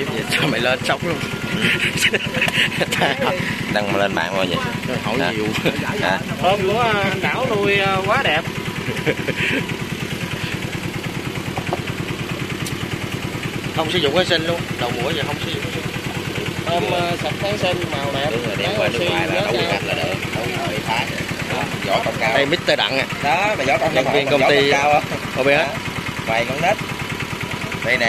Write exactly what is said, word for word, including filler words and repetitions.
Dính vậy cho mày lên sóng luôn. Đăng lên mạng thôi vậy. Hỏi à. Nhiều. À. Hôm của anh Đảo nuôi quá đẹp. Không sử dụng kháng sinh luôn, đầu mùa giờ không sử dụng kháng sinh. Hôm sạch kháng sinh màu đẹp. Đúng rồi, đem qua nước ngoài là nấu mì gạch là được. Vỏ còn cao. Đây Mr Đặng à. Đó, mà vỏ còn nhân viên công ty. Cao không biết. Mày con nít. Đây nè.